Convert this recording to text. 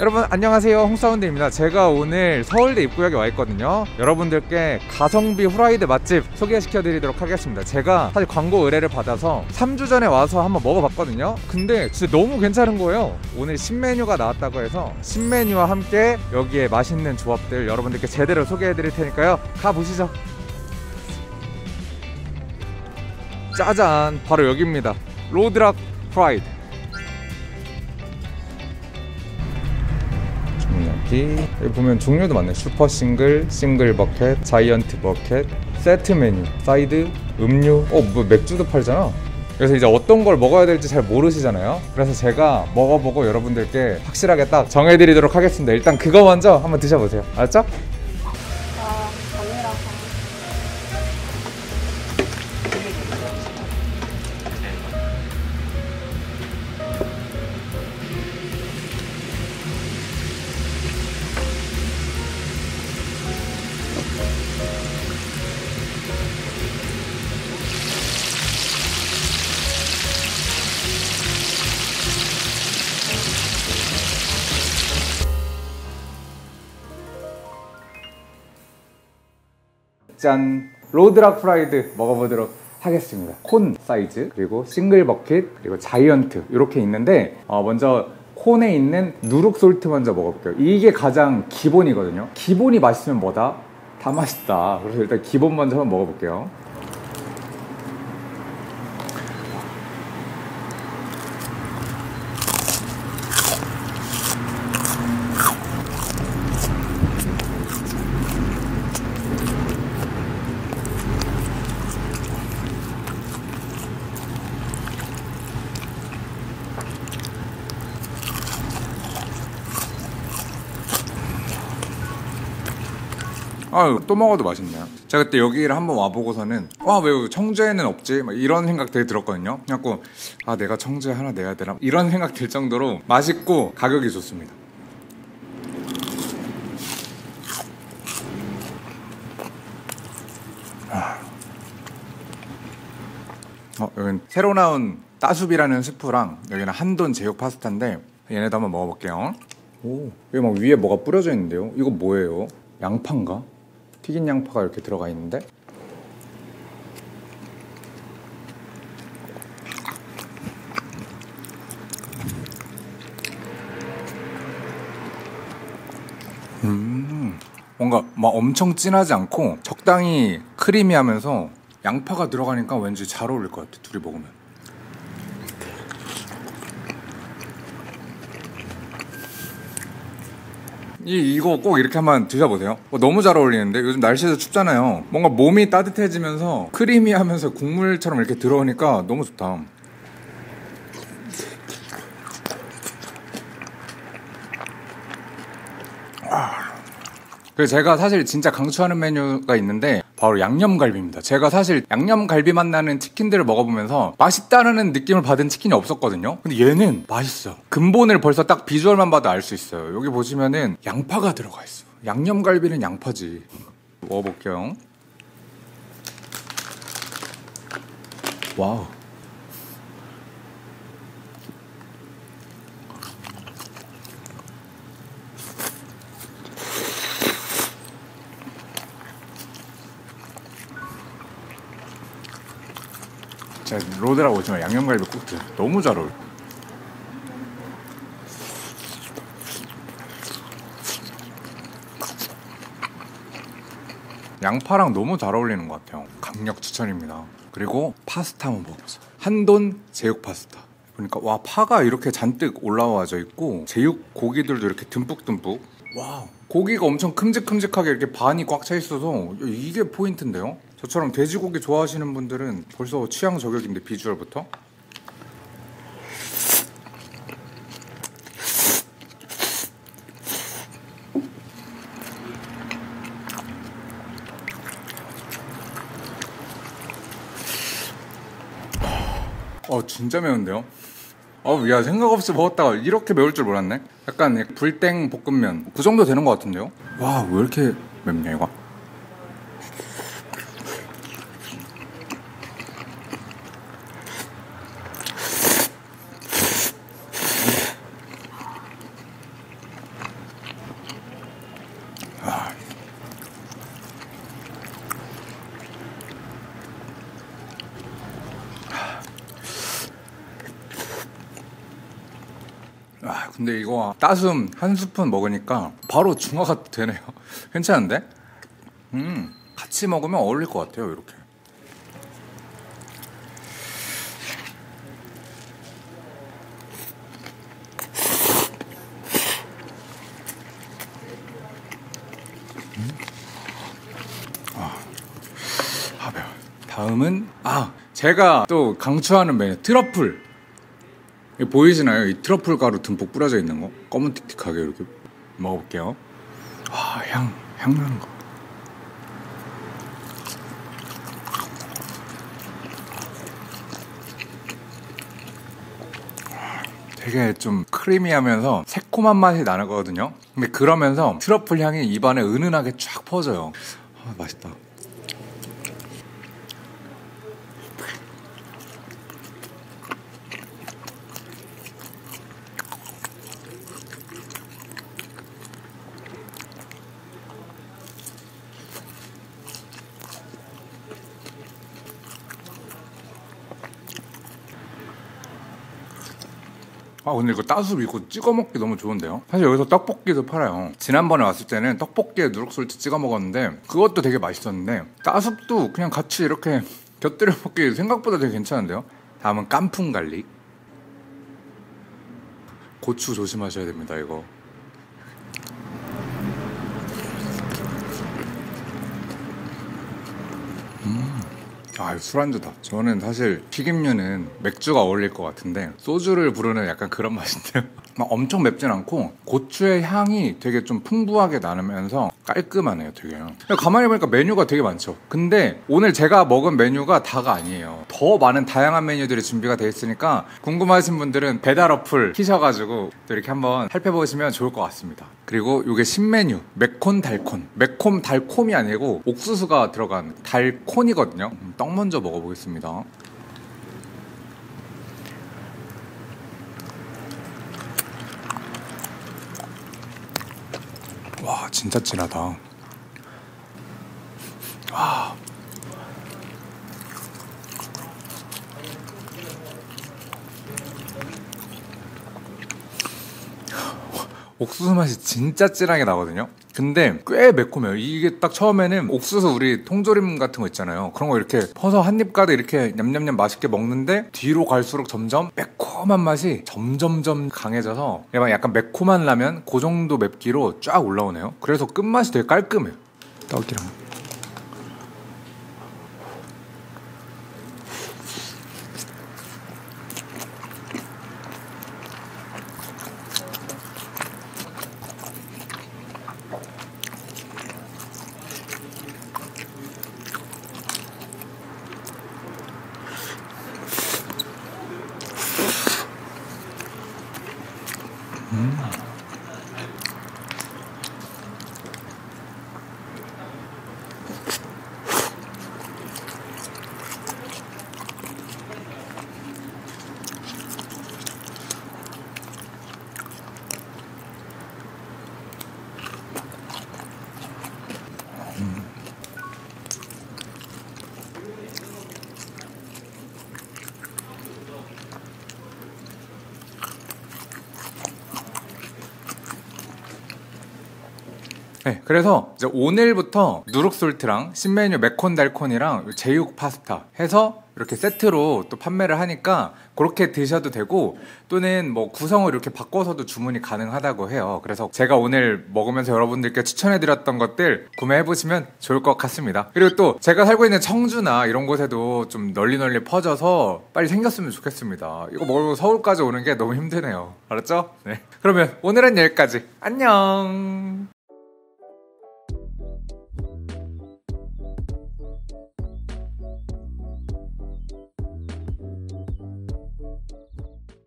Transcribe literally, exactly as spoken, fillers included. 여러분 안녕하세요, 홍사운드입니다. 제가 오늘 서울대 입구역에 와 있거든요. 여러분들께 가성비 후라이드 맛집 소개시켜 드리도록 하겠습니다. 제가 사실 광고 의뢰를 받아서 삼 주 전에 와서 한번 먹어봤거든요. 근데 진짜 너무 괜찮은 거예요. 오늘 신메뉴가 나왔다고 해서 신메뉴와 함께 여기에 맛있는 조합들 여러분들께 제대로 소개해 드릴 테니까요, 가보시죠. 짜잔, 바로 여기입니다. 로드락 후라이드. 여기 보면 종류도 많네요. 슈퍼 싱글, 싱글 버켓, 자이언트 버켓, 세트 메뉴, 사이드, 음료, 어 뭐 맥주도 팔잖아. 그래서 이제 어떤 걸 먹어야 될지 잘 모르시잖아요. 그래서 제가 먹어보고 여러분들께 확실하게 딱 정해드리도록 하겠습니다. 일단 그거 먼저 한번 드셔보세요. 알았죠? 아, 감미라서. 짠! 로드락 후라이드 먹어보도록 하겠습니다. 콘 사이즈, 그리고 싱글 버킷, 그리고 자이언트 이렇게 있는데 어 먼저 콘에 있는 누룩솔트 먼저 먹어볼게요. 이게 가장 기본이거든요. 기본이 맛있으면 뭐다? 다 맛있다. 그래서 일단 기본 먼저 한번 먹어볼게요. 아유, 또 먹어도 맛있네요. 제가 그때 여기를 한번 와보고서는 와, 왜 청주에는 없지? 막 이런 생각 되게 들었거든요. 그래갖고 아, 내가 청주에 하나 내야 되나? 이런 생각 들 정도로 맛있고 가격이 좋습니다. 어, 여긴 새로 나온 따숲이라는 스프랑 여기는 한돈 제육파스타인데 얘네도 한번 먹어볼게요. 오, 여기 막 위에 뭐가 뿌려져 있는데요? 이거 뭐예요? 양파인가? 튀긴 양파가 이렇게 들어가 있는데 음, 뭔가 막 엄청 진하지 않고 적당히 크리미하면서 양파가 들어가니까 왠지 잘 어울릴 것 같아, 둘이 먹으면. 이, 이거 꼭 이렇게 한번 드셔보세요. 어, 너무 잘 어울리는데? 요즘 날씨도 춥잖아요. 뭔가 몸이 따뜻해지면서 크리미하면서 국물처럼 이렇게 들어오니까 너무 좋다. 그래서 제가 사실 진짜 강추하는 메뉴가 있는데 바로 양념갈비입니다. 제가 사실 양념갈비 맛 나는 치킨들을 먹어보면서 맛있다는 느낌을 받은 치킨이 없었거든요. 근데 얘는 맛있어. 근본을 벌써 딱 비주얼만 봐도 알 수 있어요. 여기 보시면은 양파가 들어가 있어. 양념갈비는 양파지. 먹어볼게요. 와우. 제가 로드락 오지만 양념갈비 꼭 드세요. 너무 잘 어울려. 양파랑 너무 잘 어울리는 것 같아요. 강력 추천입니다. 그리고 파스타 한번 먹어보세요. 한돈 제육 파스타. 보니까 와, 파가 이렇게 잔뜩 올라와져 있고 제육 고기들도 이렇게 듬뿍듬뿍. 와우, 고기가 엄청 큼직큼직하게 이렇게 반이 꽉 차 있어서 이게 포인트인데요. 저처럼 돼지고기 좋아하시는 분들은 벌써 취향 저격인데, 비주얼부터. 어, 진짜 매운데요? 어우, 야, 생각 없이 먹었다가 이렇게 매울 줄 몰랐네? 약간 불땡 볶음면 그 정도 되는 것 같은데요? 와, 왜 이렇게 맵냐 이거? 근데 이거 따숨 한 스푼 먹으니까 바로 중화가 되네요. 괜찮은데? 음, 같이 먹으면 어울릴 것 같아요. 이렇게 다음은 아 제가 또 강추하는 메뉴 트러플. 보이시나요? 이 트러플 가루 듬뿍 뿌려져 있는 거 검은 틱틱하게 이렇게 먹어볼게요. 와, 향, 향 나는 거. 되게 좀 크리미하면서 새콤한 맛이 나거든요. 근데 그러면서 트러플 향이 입안에 은은하게 쫙 퍼져요. 아, 맛있다. 아, 근데 이거 따숲 이거 찍어 먹기 너무 좋은데요? 사실 여기서 떡볶이도 팔아요. 지난번에 왔을 때는 떡볶이에 누룩솔트 찍어 먹었는데 그것도 되게 맛있었는데 따숲도 그냥 같이 이렇게 곁들여 먹기 생각보다 되게 괜찮은데요? 다음은 깐풍갈릭. 고추 조심하셔야 됩니다, 이거. 음. 아, 술안주다. 저는 사실 튀김류는 맥주가 어울릴 것 같은데 소주를 부르는 약간 그런 맛인데요. 막 엄청 맵진 않고 고추의 향이 되게 좀 풍부하게 나면서 깔끔하네요, 되게. 가만히 보니까 메뉴가 되게 많죠. 근데 오늘 제가 먹은 메뉴가 다가 아니에요. 더 많은 다양한 메뉴들이 준비가 돼 있으니까 궁금하신 분들은 배달 어플 키셔가지고 또 이렇게 한번 살펴보시면 좋을 것 같습니다. 그리고 이게 신메뉴 매콤달콤. 매콤달콤이 아니고 옥수수가 들어간 달콘이거든요. 떡 먼저 먹어보겠습니다. 와, 진짜 진하다. 와. 옥수수 맛이 진짜 진하게 나거든요. 근데 꽤 매콤해요. 이게 딱 처음에는 옥수수 우리 통조림 같은 거 있잖아요. 그런 거 이렇게 퍼서 한입 가득 이렇게 냠냠냠 맛있게 먹는데 뒤로 갈수록 점점 매콤한 맛이 점점점 강해져서 약간 매콤한 라면 그 정도 맵기로 쫙 올라오네요. 그래서 끝맛이 되게 깔끔해요. 떡이랑 음. 음. 네, 그래서 이제 오늘부터 누룩솔트랑 신메뉴 매콘달콘이랑 제육파스타 해서 이렇게 세트로 또 판매를 하니까 그렇게 드셔도 되고 또는 뭐 구성을 이렇게 바꿔서도 주문이 가능하다고 해요. 그래서 제가 오늘 먹으면서 여러분들께 추천해드렸던 것들 구매해보시면 좋을 것 같습니다. 그리고 또 제가 살고 있는 청주나 이런 곳에도 좀 널리 널리 퍼져서 빨리 생겼으면 좋겠습니다. 이거 먹으러 서울까지 오는 게 너무 힘드네요. 알았죠? 네. 그러면 오늘은 여기까지. 안녕!